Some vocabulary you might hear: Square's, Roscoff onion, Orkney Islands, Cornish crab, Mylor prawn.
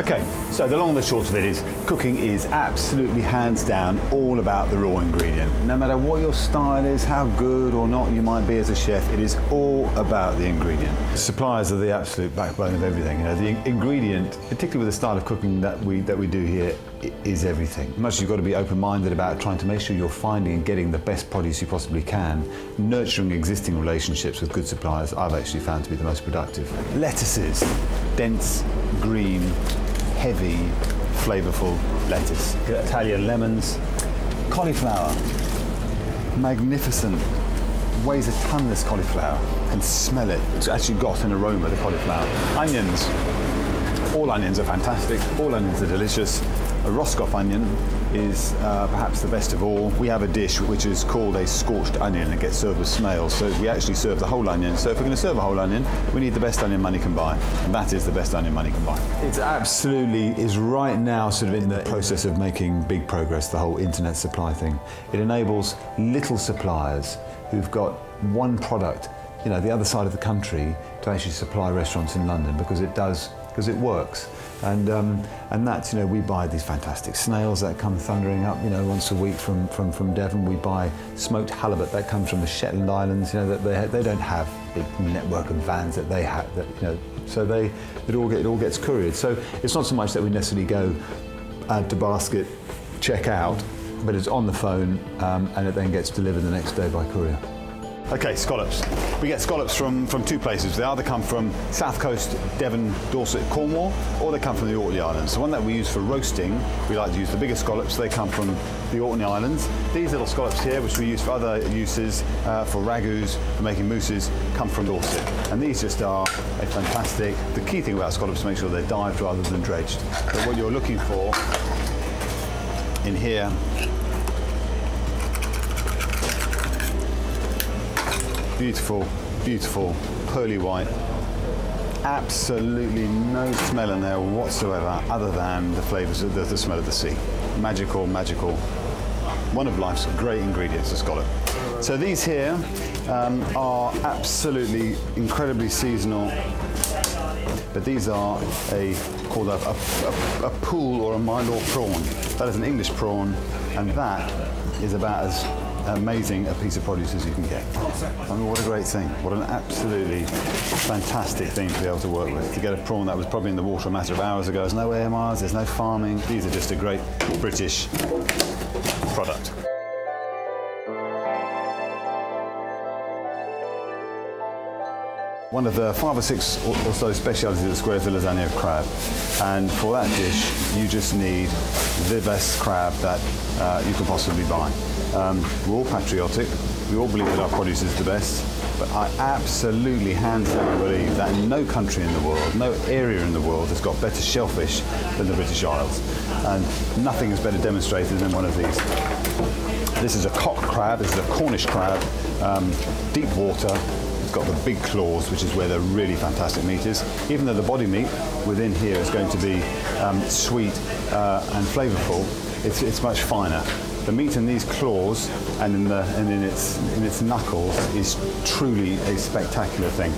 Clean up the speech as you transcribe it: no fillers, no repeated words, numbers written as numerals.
Okay, so the long and the short of it is cooking is absolutely hands down all about the raw ingredient. No matter what your style is, how good or not you might be as a chef, it is all about the ingredient. Suppliers are the absolute backbone of everything. You know, the ingredient, particularly with the style of cooking that we do here, is everything. Much as you've got to be open-minded about trying to make sure you're finding and getting the best produce you possibly can, nurturing existing relationships with good suppliers, I've actually found to be the most productive. Lettuces, dense, green, heavy, flavourful lettuce. Italian lemons, cauliflower, magnificent. Weighs a ton, this cauliflower. Can smell it. It's actually got an aroma, the cauliflower. Onions. All onions are fantastic. All onions are delicious. A Roscoff onion is perhaps the best of all. We have a dish which is called a scorched onion and gets served with snails. So we actually serve the whole onion. So if we're going to serve a whole onion, we need the best onion money can buy. And that is the best onion money can buy. It's absolutely is right now sort of in the process of making big progress, the whole internet supply thing. It enables little suppliers who've got one product, you know, the other side of the country to actually supply restaurants in London because it does. Because it works, and that's, you know, we buy these fantastic snails that come thundering up, you know, once a week from Devon. We buy smoked halibut that comes from the Shetland Islands, you know, that they don't have big network of vans that they have, that, you know, so it all gets couriered. So it's not so much that we necessarily go add to basket, check out, but it's on the phone and it then gets delivered the next day by courier. Okay, scallops. We get scallops from two places. They either come from South Coast, Devon, Dorset, Cornwall, or they come from the Orkney Islands. The one that we use for roasting, we like to use the bigger scallops. They come from the Orkney Islands. These little scallops here, which we use for other uses, for ragouts, for making mousses, come from Dorset. And these just are a fantastic. The key thing about scallops is to make sure they're dived rather than dredged. But what you're looking for in here beautiful, beautiful, pearly white. Absolutely no smell in there whatsoever other than the flavours of the smell of the sea. Magical, magical. One of life's great ingredients, a scallop. So these here are absolutely incredibly seasonal, but these are called a pool or a Mylor prawn. That is an English prawn, and that is about as amazing a piece of produce as you can get. I mean, what a great thing. What an absolutely fantastic thing to be able to work with. To get a prawn that was probably in the water a matter of hours ago. There's no AMRs, there's no farming. These are just a great British product. One of the 5 or 6 or so specialities of Square's is the lasagna of crab. And for that dish, you just need the best crab that you can possibly buy. We're all patriotic, we all believe that our produce is the best, but I absolutely hands down believe that no country in the world, no area in the world has got better shellfish than the British Isles. And nothing is better demonstrated than one of these. This is a cock crab, this is a Cornish crab, deep water. It's got the big claws, which is where the really fantastic meat is. Even though the body meat within here is going to be sweet and flavourful, it's much finer. The meat in these claws and in its knuckles is truly a spectacular thing.